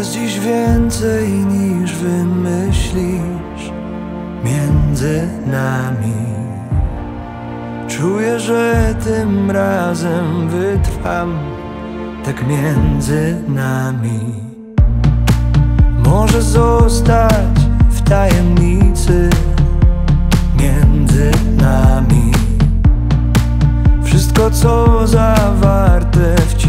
jest dziś więcej niż wymyślisz między nami. Czuję, że tym razem wytrwam tak między nami. Może zostać w tajemnicy między nami wszystko, co zawarte w